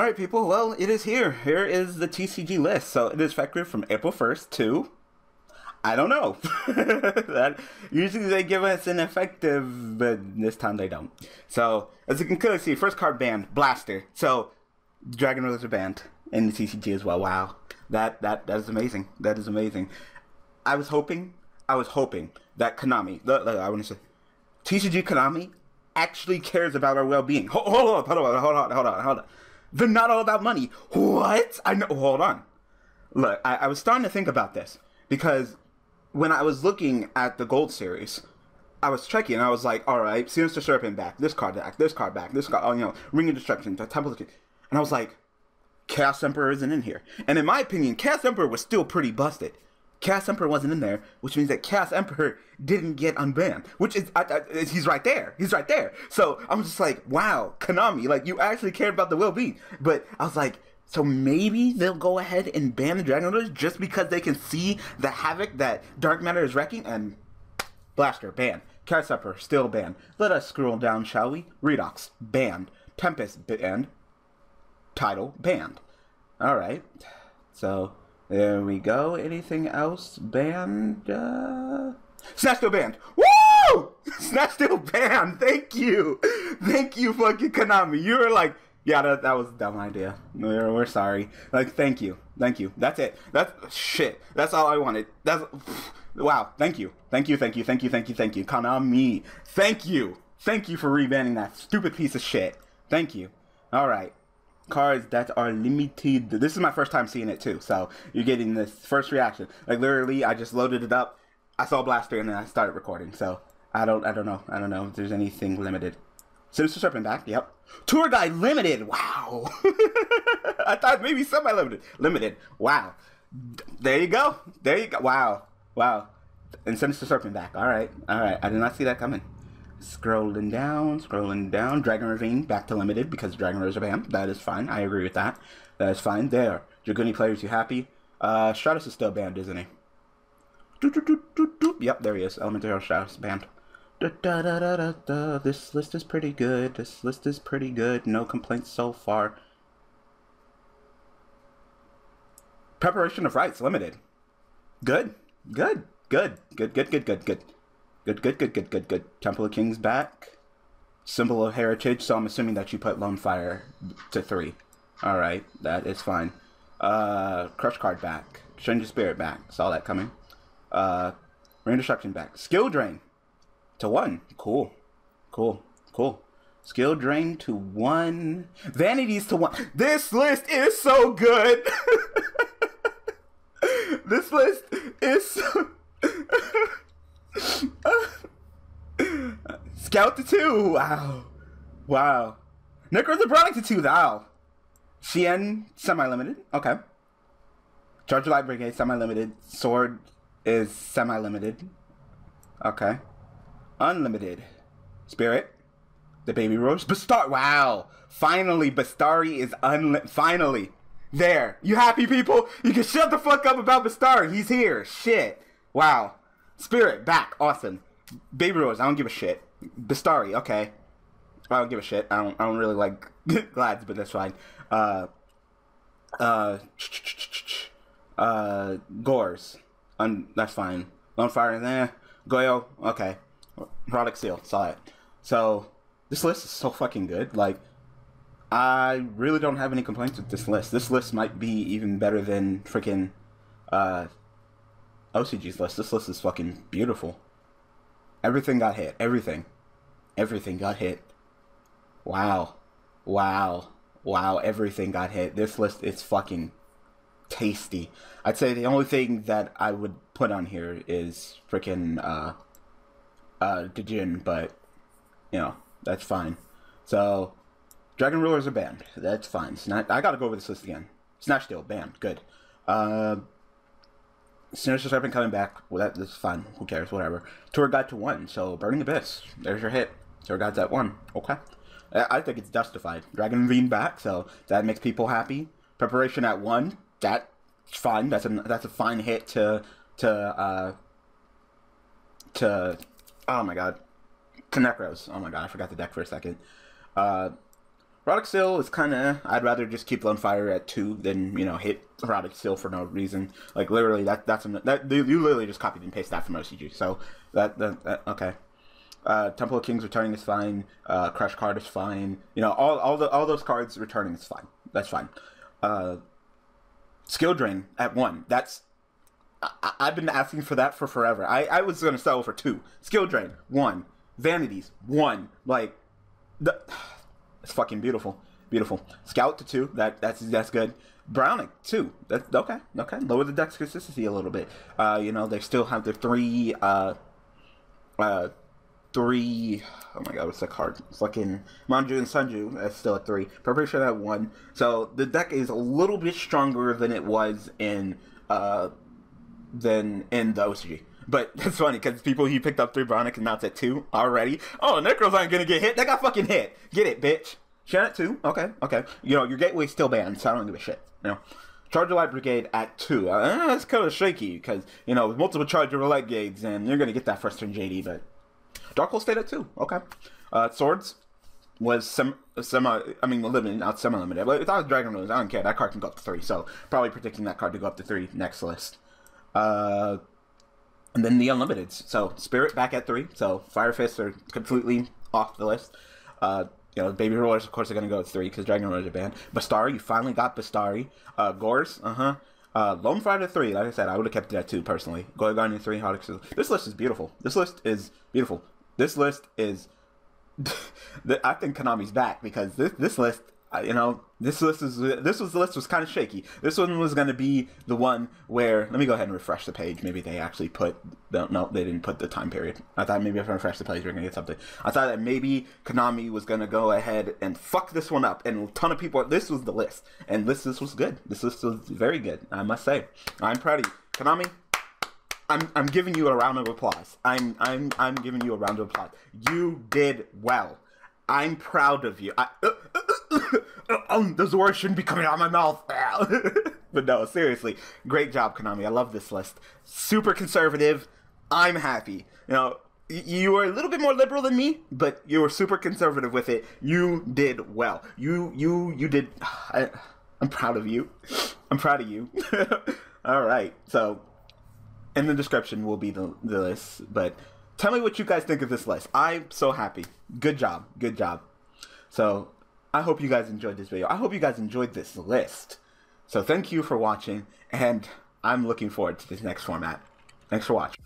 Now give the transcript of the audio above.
Alright people, well, it is here. Here is the TCG list. So it is effective from April 1st to... I don't know. That, usually they give us an effective, but this time they don't. So, as you can clearly see, first card banned, Blaster. So, Dragon Rulers are banned in the TCG as well. Wow. That is amazing. That is amazing. I was hoping that Konami, TCG Konami actually cares about our well-being. Hold on. They're not all about money. What? I know. Hold on. Look, I was starting to think about this because when I was looking at the Gold Series, I was checking and I was like, all right, Sinister Serpent back, this card back, this card, oh, you know, Ring of Destruction, Temple of the Kings. And I was like, Chaos Emperor isn't in here. And in my opinion, Chaos Emperor was still pretty busted. Chaos Emperor wasn't in there, which means that Chaos Emperor didn't get unbanned, which is, he's right there. He's right there. So I'm just like, wow, Konami, like you actually cared about the well-being. But I was like, so maybe they'll go ahead and ban the Dragon Rulers just because they can see the havoc that Dark Matter is wrecking. And Blaster, banned. Chaos Emperor, still banned. Let us scroll down, shall we? Redox, banned. Tempest, banned. Tidal, banned. All right. So... there we go. Anything else banned? Snatch Steal banned. Woo! Snatch Steal banned. Thank you. Thank you, fucking Konami. You were like, yeah, that was a dumb idea. We're sorry. Like, thank you. Thank you. That's it. That's shit. That's all I wanted. That's wow. Thank you. Thank you. Thank you. Thank you. Thank you. Thank you. Konami. Thank you. Thank you for rebanning that stupid piece of shit. Thank you. All right. Cards that are limited. This is my first time seeing it too, so you're getting this first reaction. Like literally, I just loaded it up. I saw Blaster and then I started recording. So I don't know if there's anything limited. Sinister Serpent back. Yep. Tour Guide limited. Wow. I thought maybe semi-limited. Limited. Wow. There you go. Wow. And Sinister Serpent back. All right. I did not see that coming. Scrolling down. Dragon Ravine, back to limited because Dragon Rulers are banned. That is fine. I agree with that. That is fine. There. Dragoonie players, you happy? Stratus is still banned, isn't he? Yep, there he is. Elemental Stratus banned. This list is pretty good. No complaints so far. Preparation of Rites, limited. Good. Good. Temple of Kings back. Symbol of Heritage, so I'm assuming that you put Lone Fire to 3. Alright, that is fine. Crush Card back. Exchange of Spirit back. Saw that coming. Rain Destruction back. Skill Drain to 1. Cool. Skill Drain to 1. Vanities to 1. This list is so good! This list is so... Scout to 2, wow. Nekroz of Brionac to 2, wow. Shi En, semi-limited, okay. Charge of the Light Brigade, semi-limited. Sword is semi-limited, okay. Unlimited. Spirit, the Baby Rose, Bastari, wow. Finally, Bastari is finally. There, you happy people? You can shut the fuck up about Bastari, he's here, shit. Wow. Spirit, back, awesome. Baby Rose, I don't give a shit. Bastari, okay. I don't give a shit. I don't really like Glads, but that's fine. Gores. That's fine. Lone Fire, there. Goyo, okay. Redox Seal, saw it. So, this list is so fucking good. Like, I really don't have any complaints with this list. This list might be even better than freaking, OCG's list. This list is fucking beautiful. Everything got hit. Everything got hit. Wow. Everything got hit. This list is fucking tasty. I'd say the only thing that I would put on here is freaking Dijin, but you know, that's fine. So Dragon Rulers are banned. That's fine. I gotta go over this list again. Snatch Steal, banned. Good. Sinister Serpent coming back. Well, that's fine. Who cares? Whatever. Tour Guide to 1. So, Burning Abyss. There's your hit. Tour Guide's at 1. Okay. I think it's justified. Dragon Ravine back. So, that makes people happy. Preparation at 1. That's fine. That's a fine hit to oh my god. To Nekroz. Oh my god. I forgot the deck for a second. Redox Seal is kind of, I'd rather just keep Lone Fire at 2 than, you know, hit Redox Seal for no reason. Like, literally, you literally just copied and pasted that from OCG, so that okay. Temple of Kings returning is fine. Crush Card is fine. You know, all those cards returning is fine. That's fine. Skill Drain at 1. That's, I've been asking for that for forever. I was going to settle for 2. Skill Drain, 1. Vanities, 1. Like, it's fucking beautiful. Beautiful. Scout to 2. That's good. Browning, 2. That's okay. Okay. Lower the deck's consistency a little bit. You know, they still have their 3 oh my god, what's that card? Fucking Manju and Sunju. That's still at 3. Preparation at 1. So the deck is a little bit stronger than it was in the OCG. But that's funny because people he picked up 3 Brionac and now it's at 2 already. Oh, Nekroz aren't gonna get hit. They got fucking hit. Get it, bitch. Shen at 2. Okay, okay. You know your gateway's still banned, so I don't give a shit. You know. Charge of the Light Brigade at 2. That's kind of shaky because you know with multiple Charge of the Light Brigades and you're gonna get that first turn JD, but. Dark Hole stayed at 2. Okay. Swords was limited, not semi-limited. But without Dragon Rulers, I don't care. That card can go up to 3. So, probably predicting that card to go up to 3 next list. And then the Unlimiteds. So, Spirit back at 3. So, Fire Fists are completely off the list. You know, Baby Rulers, of course, are going to go at 3 because Dragon Rulers are banned. Bastari, you finally got Bastari. Gores, Lone Fire to 3, like I said, I would have kept it at 2, personally. Goyo Guardian 3, Hodix. This list is beautiful. This list is beautiful. This list is... I think Konami's back, because this list, you know, this was the list was kind of shaky. This one was going to be the one where... Let me go ahead and refresh the page. Maybe they actually put... No, they didn't put the time period. I thought maybe if I refresh the page, we're going to get something. I thought that maybe Konami was going to go ahead and fuck this one up. And a ton of people... This was the list. And this was good. This list was very good, I must say. I'm proud of you. Konami... I'm giving you a round of applause. I'm giving you a round of applause. You did well. I'm proud of you. Those words shouldn't be coming out of my mouth. But no, seriously, great job, Konami. I love this list. Super conservative. I'm happy. You know, you were a little bit more liberal than me, but you were super conservative with it. You did well. You did. I'm proud of you. I'm proud of you. All right, so. In the description will be the list, but tell me what you guys think of this list. I'm so happy. Good job. Good job. So, I hope you guys enjoyed this video. I hope you guys enjoyed this list. So, thank you for watching, and I'm looking forward to this next format. Thanks for watching.